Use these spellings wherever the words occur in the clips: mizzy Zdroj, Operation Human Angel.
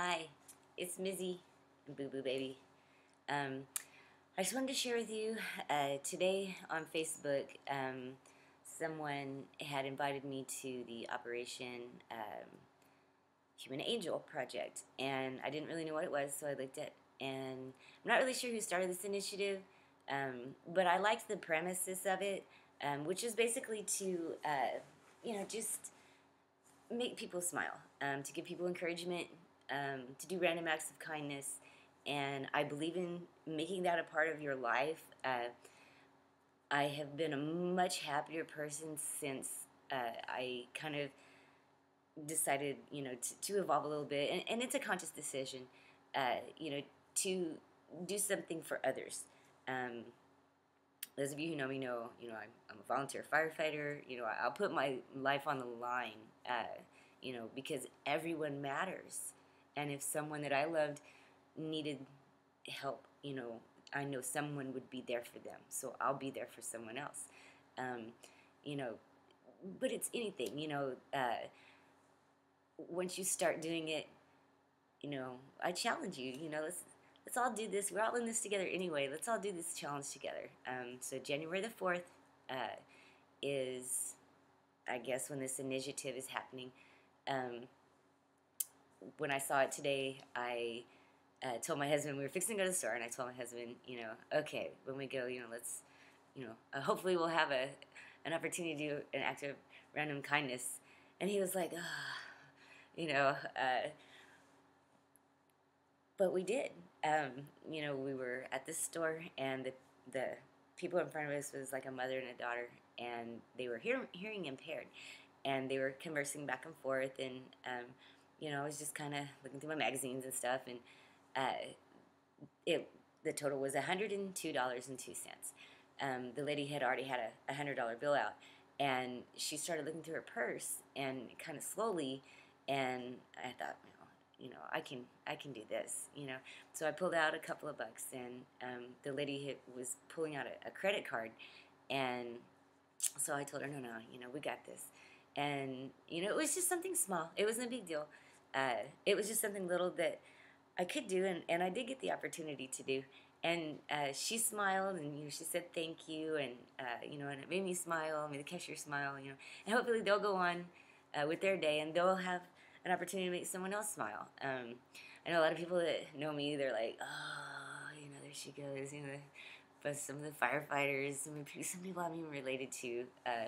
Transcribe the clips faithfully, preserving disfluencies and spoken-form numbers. Hi, it's Mizzy and Boo Boo Baby. Um, I just wanted to share with you, uh, today on Facebook, um, someone had invited me to the Operation um, Human Angel project, and I didn't really know what it was, so I looked at it, and I'm not really sure who started this initiative, um, but I liked the premises of it, um, which is basically to, uh, you know, just make people smile, um, to give people encouragement, Um, to do random acts of kindness, and I believe in making that a part of your life. Uh, I have been a much happier person since uh, I kind of decided, you know, to, to evolve a little bit, and, and it's a conscious decision, uh, you know, to do something for others. Um, those of you who know me know, you know, I'm, I'm a volunteer firefighter. You know, I'll put my life on the line, uh, you know, because everyone matters. And if someone that I loved needed help, you know, I know someone would be there for them. So I'll be there for someone else. Um, you know, but it's anything, you know, uh, once you start doing it, you know, I challenge you, you know, let's, let's all do this. We're all in this together anyway. Let's all do this challenge together. Um, so January the fourth uh, is, I guess, when this initiative is happening. Um When I saw it today, I uh, told my husband, we were fixing to go to the store, and I told my husband, you know, okay, when we go, you know, let's, you know, uh, hopefully we'll have a an opportunity to do an act of random kindness. And he was like, ah, oh, you know, uh, but we did. Um, you know, we were at this store, and the the people in front of us was like a mother and a daughter, and they were hear hearing impaired, and they were conversing back and forth, and um, you know, I was just kind of looking through my magazines and stuff, and uh, it the total was one hundred two dollars and two cents. Um, the lady had already had a one hundred dollar bill out, and she started looking through her purse, and kind of slowly, and I thought, you know, you know, I can, I can do this, you know. So I pulled out a couple of bucks, and um, the lady had, was pulling out a, a credit card, and so I told her, no, no, you know, we got this. And, you know, it was just something small. It wasn't a big deal. Uh, it was just something little that I could do, and, and I did get the opportunity to do. And uh, she smiled, and, you know, she said thank you, and, uh, you know, and it made me smile, made the cashier smile, you know. And hopefully they'll go on uh, with their day, and they'll have an opportunity to make someone else smile. Um, I know a lot of people that know me, they're like, oh, you know, there she goes, you know. But some of the firefighters, some people I'm even related to, uh,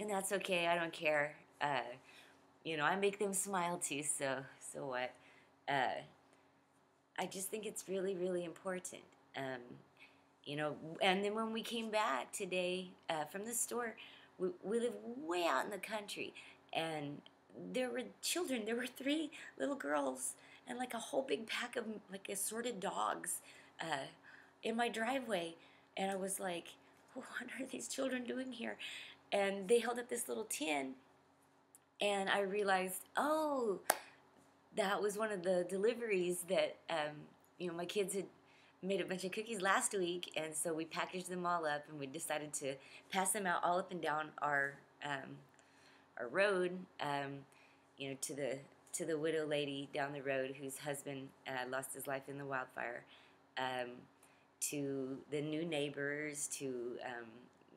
and that's okay. I don't care. Uh, you know, I make them smile too. So, so what? Uh, I just think it's really, really important. Um, you know. And then when we came back today uh, from the store, we, we live way out in the country, and there were children. There were three little girls and like a whole big pack of like assorted dogs uh, in my driveway, and I was like, what are these children doing here? And they held up this little tin, and I realized, oh, that was one of the deliveries that, um, you know, my kids had made a bunch of cookies last week, and so we packaged them all up, and we decided to pass them out all up and down our um, our road, um, you know, to the to the widow lady down the road whose husband uh, lost his life in the wildfire, um, to the new neighbors, to um,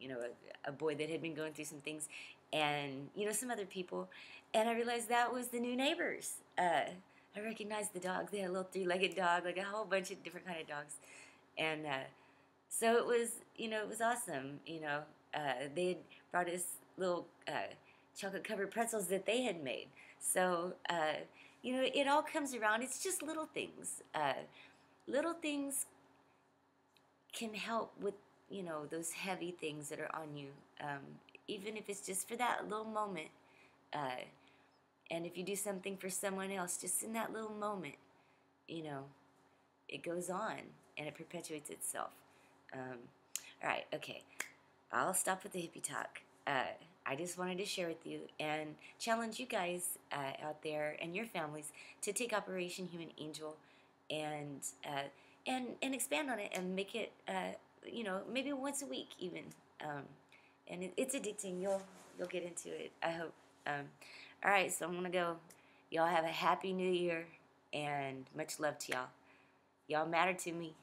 you know, a, a boy that had been going through some things, and, you know, some other people. And I realized that was the new neighbors. Uh, I recognized the dogs. They had a little three-legged dog, like a whole bunch of different kind of dogs. And uh, so it was, you know, it was awesome. You know, uh, they had brought us little uh, chocolate-covered pretzels that they had made. So, uh, you know, it all comes around. It's just little things. Uh, little things can help with, you know, those heavy things that are on you, um, even if it's just for that little moment. Uh, and if you do something for someone else, just in that little moment, you know, it goes on, and it perpetuates itself. Um, all right, okay, I'll stop with the hippie talk. Uh, I just wanted to share with you and challenge you guys uh, out there and your families to take Operation Human Angel and, uh, and, and expand on it and make it, uh, you know, maybe once a week even, um, and it, it's addicting. You'll you'll get into it, I hope. Um, all right, so I'm gonna go. Y'all have a happy new year. and much love to y'all. Y'all matter to me.